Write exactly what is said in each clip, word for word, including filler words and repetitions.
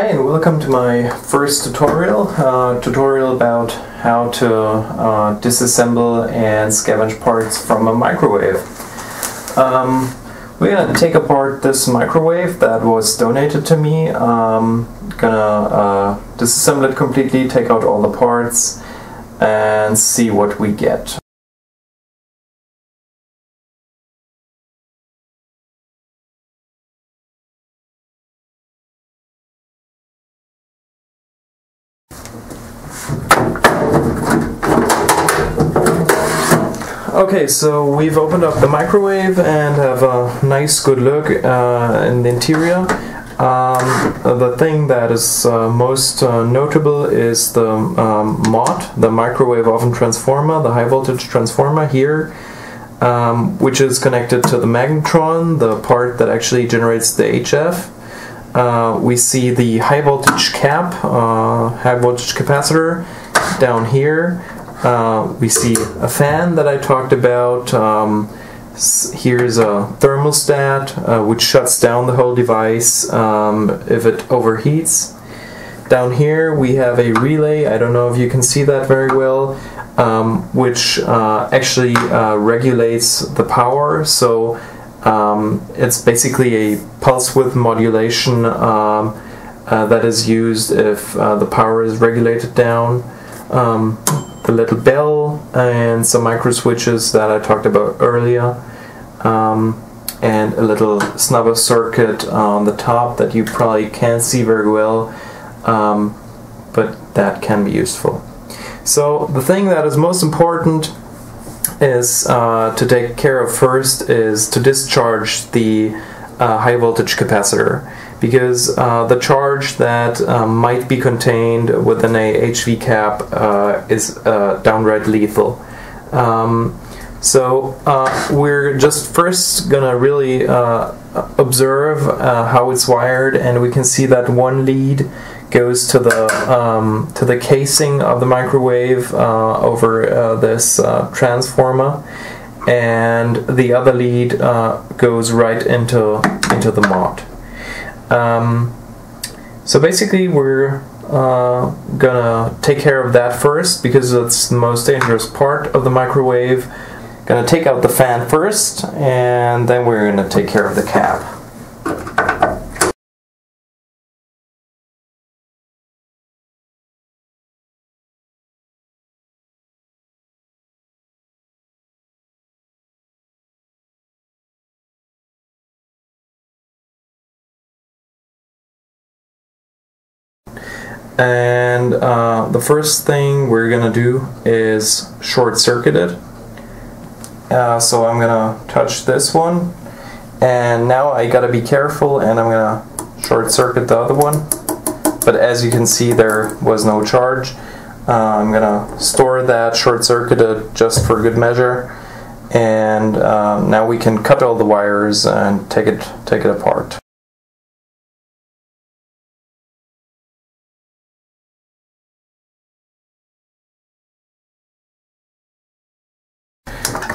Hi and welcome to my first tutorial, uh, tutorial about how to uh, disassemble and scavenge parts from a microwave. Um, we're gonna take apart this microwave that was donated to me. Um, gonna uh, disassemble it completely, take out all the parts and see what we get. Okay, so we've opened up the microwave and have a nice good look uh, in the interior. Um, the thing that is uh, most uh, notable is the um, M O T, the microwave oven transformer, the high voltage transformer here, um, which is connected to the magnetron, the part that actually generates the H F. Uh, we see the high voltage cap, uh, high voltage capacitor down here. Uh, we see a fan that I talked about. Um, here's a thermostat uh, which shuts down the whole device um, if it overheats. Down here we have a relay, I don't know if you can see that very well, um, which uh, actually uh, regulates the power. So um, it's basically a pulse width modulation um, uh, that is used if uh, the power is regulated down. Um, the little bell and some micro switches that I talked about earlier, um, and a little snubber circuit on the top that you probably can't see very well, um, but that can be useful. So the thing that is most important is uh, to take care of first is to discharge the uh, high voltage capacitor, because uh, the charge that uh, might be contained within a H V cap uh, is uh, downright lethal. Um, so uh, we're just first gonna really uh, observe uh, how it's wired, and we can see that one lead goes to the um, to the casing of the microwave uh, over uh, this uh, transformer, and the other lead uh, goes right into into the M O T. Um, so basically we're uh, gonna take care of that first, because it's the most dangerous part of the microwave. Gonna take out the fan first, and then we're gonna take care of the cap. And uh, the first thing we're gonna do is short-circuit it. Uh, so I'm gonna touch this one, and now I gotta be careful, and I'm gonna short-circuit the other one. But as you can see, there was no charge. Uh, I'm gonna store that short-circuited just for good measure, and uh, now we can cut all the wires and take it take it apart.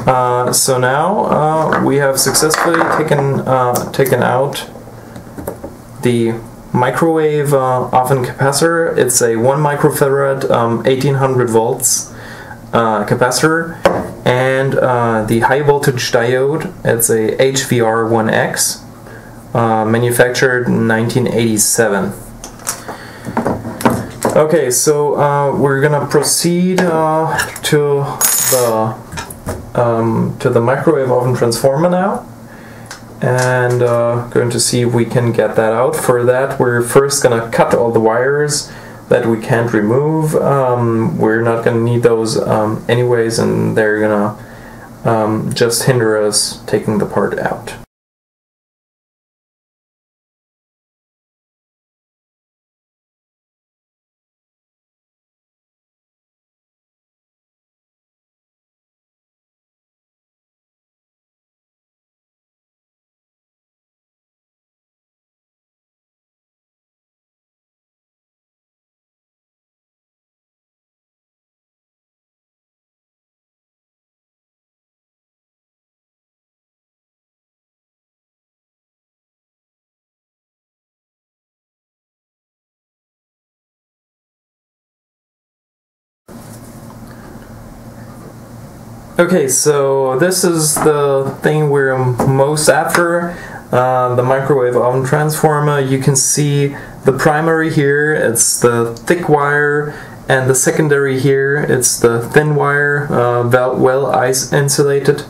Uh, so now uh, we have successfully taken uh, taken out the microwave uh, oven capacitor. It's a one microfarad, um, eighteen hundred volts uh, capacitor, and uh, the high voltage diode. It's a H V R one X, uh, manufactured in nineteen eighty-seven. Okay, so uh, we're gonna proceed uh, to the Um, to the microwave oven transformer now, and uh, going to see if we can get that out. For that, we're first gonna cut all the wires that we can't remove. Um, we're not gonna need those um, anyways, and they're gonna um, just hinder us taking the part out. Okay, so this is the thing we're most after, uh, the microwave oven transformer. You can see the primary here, it's the thick wire, and the secondary here, it's the thin wire, uh, well, well ice insulated.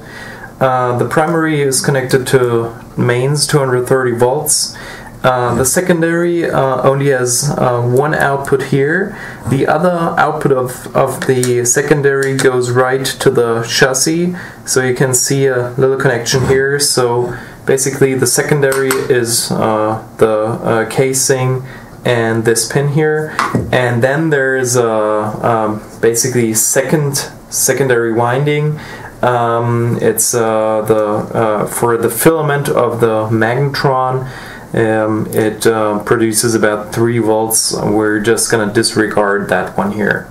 Uh, the primary is connected to mains, two hundred thirty volts. Uh, the secondary uh, only has uh, one output here. The other output of, of the secondary goes right to the chassis, so you can see a little connection here. So basically the secondary is uh, the uh, casing and this pin here, and then there's a um, basically second secondary winding. Um, it's uh, the uh, for the filament of the magnetron. Um, it uh, produces about three volts. We're just gonna disregard that one here.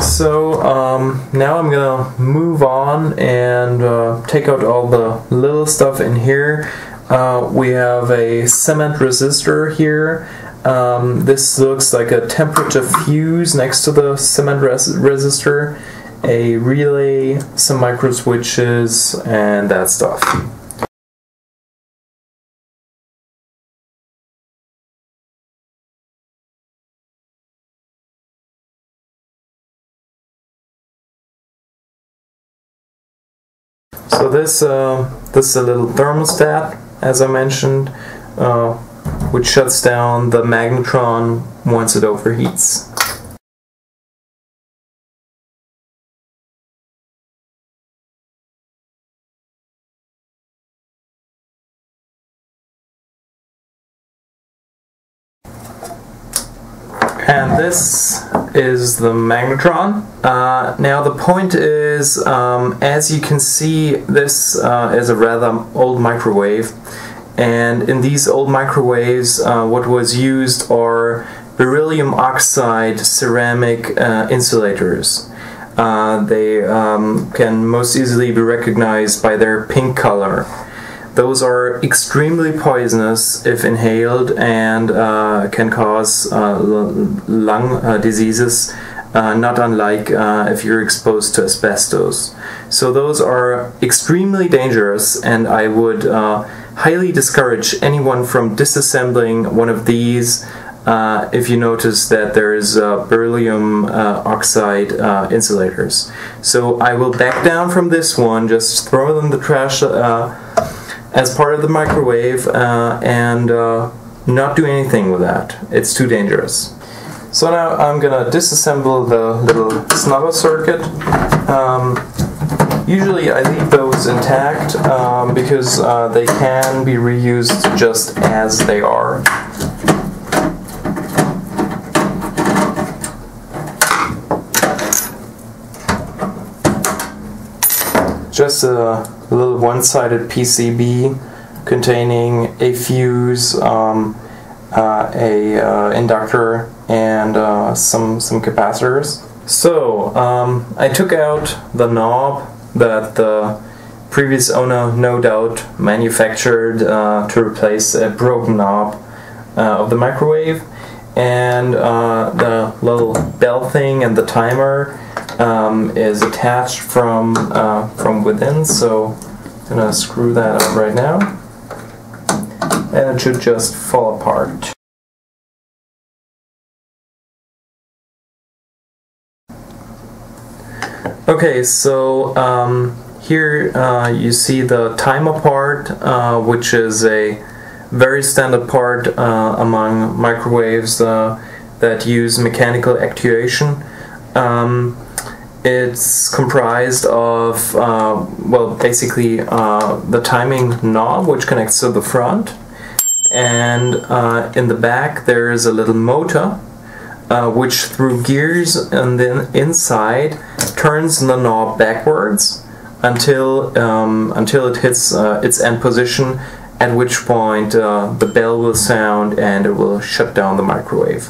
So um, now I'm gonna move on and uh, take out all the little stuff in here. Uh, we have a cement resistor here. Um, this looks like a temperature fuse next to the cement res resistor, a relay, some micro switches, and that stuff. So this, uh, this is a little thermostat, as I mentioned, uh, which shuts down the magnetron once it overheats. And this is the magnetron. Uh, now the point is, um, as you can see, this uh, is a rather old microwave, and in these old microwaves uh, what was used are beryllium oxide ceramic uh, insulators. Uh, they um, can most easily be recognized by their pink color. Those are extremely poisonous if inhaled, and uh, can cause uh, lung uh, diseases, uh, not unlike uh, if you're exposed to asbestos. So those are extremely dangerous, and I would uh, highly discourage anyone from disassembling one of these uh, if you notice that there is uh, beryllium uh, oxide uh, insulators. So I will back down from this one, just throw them in the trash uh, as part of the microwave, uh, and uh, not do anything with that. It's too dangerous. So now I'm gonna disassemble the little snubber circuit. Um, usually I leave those intact um, because uh, they can be reused just as they are. Just a little one-sided P C B containing a fuse, um, uh, a uh, inductor, and uh, some some capacitors. So um, I took out the knob that the previous owner no doubt manufactured uh, to replace a broken knob uh, of the microwave, and uh, the little bell thing and the timer Um, is attached from uh, from within, so I'm gonna screw that up right now, and it should just fall apart. Okay, so um, here uh, you see the timer part, uh, which is a very standard part uh, among microwaves uh, that use mechanical actuation. Um, It's comprised of, uh, well, basically uh, the timing knob, which connects to the front, and uh, in the back there is a little motor, uh, which through gears and then inside turns the knob backwards until um, until it hits uh, its end position, at which point uh, the bell will sound and it will shut down the microwave.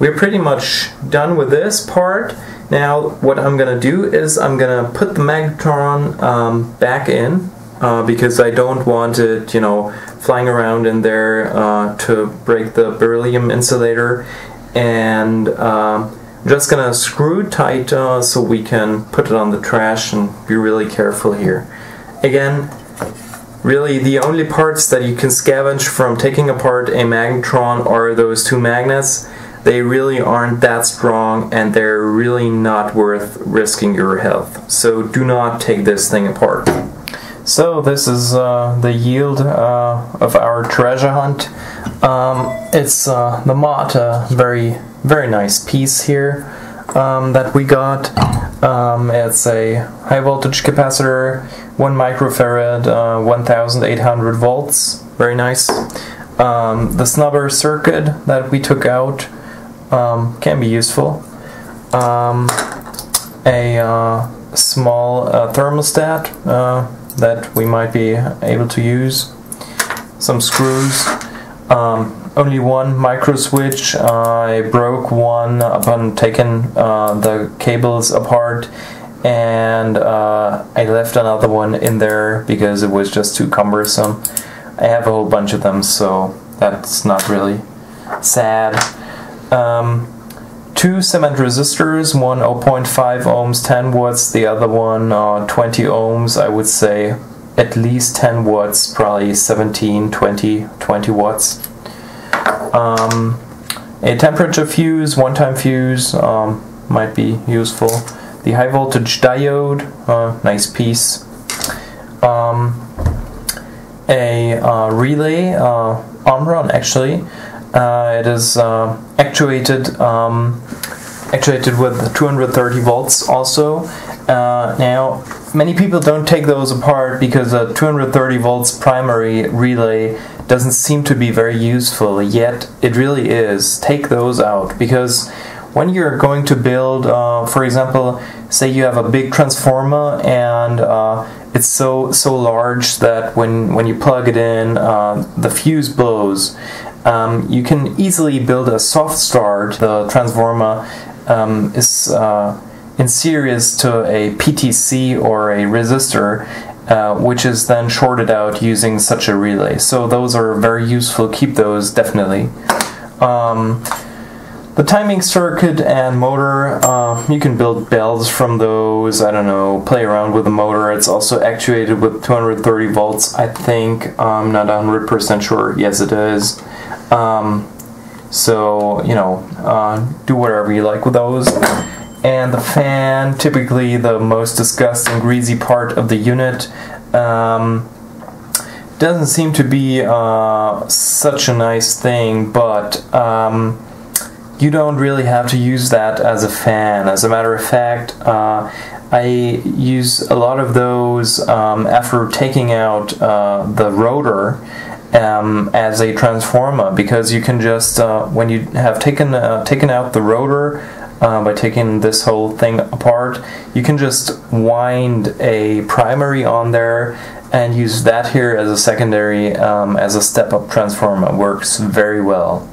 We're pretty much done with this part. Now what I'm gonna do is I'm gonna put the magnetron um, back in uh, because I don't want it, you know, flying around in there uh, to break the beryllium insulator, and uh, just gonna screw tight uh, so we can put it on the trash and be really careful here. Again, really the only parts that you can scavenge from taking apart a magnetron are those two magnets. They really aren't that strong and they're really not worth risking your health. So do not take this thing apart. So this is uh, the yield uh, of our treasure hunt. Um, it's uh, the M O T, a very, very nice piece here um, that we got. Um, it's a high voltage capacitor, one microfarad, uh, one thousand eight hundred volts, very nice. Um, the snubber circuit that we took out um, can be useful. Um, a uh, small uh, thermostat uh, that we might be able to use. Some screws. Um, only one micro switch. Uh, I broke one upon taking uh, the cables apart, and uh, I left another one in there because it was just too cumbersome. I have a whole bunch of them, so that's not really sad. Um, two cement resistors, one zero point five ohms, ten watts, the other one uh, twenty ohms, I would say. At least ten watts, probably seventeen, twenty, twenty watts. Um, a temperature fuse, one-time fuse, um, might be useful. The high voltage diode, uh, nice piece. Um, a uh, relay, uh, Omron actually. Uh, it is uh, actuated, um, actuated with two hundred thirty volts also. Uh, now, many people don't take those apart because a two hundred thirty volts primary relay doesn't seem to be very useful, yet it really is. Take those out, because when you're going to build, uh, for example, say you have a big transformer and uh, it's so so large that when, when you plug it in, uh, the fuse blows. Um, you can easily build a soft start. The transformer um, is... Uh, in series to a P T C or a resistor, uh, which is then shorted out using such a relay. So those are very useful, keep those definitely. Um, the timing circuit and motor, uh, you can build bells from those, I don't know, play around with the motor. It's also actuated with two hundred thirty volts, I think. I'm not one hundred percent sure, yes it is. Um, so, you know, uh, do whatever you like with those. And the fan, typically the most disgusting, greasy part of the unit, um, doesn't seem to be uh, such a nice thing, but um, you don't really have to use that as a fan. As a matter of fact, uh, I use a lot of those um, after taking out uh, the rotor um, as a transformer, because you can just, uh, when you have taken, uh, taken out the rotor, Uh, by taking this whole thing apart, you can just wind a primary on there and use that here as a secondary, um, as a step-up transformer. Works very well.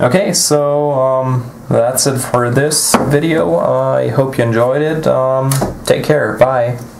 Okay, so um, that's it for this video. Uh, I hope you enjoyed it. Um, take care. Bye.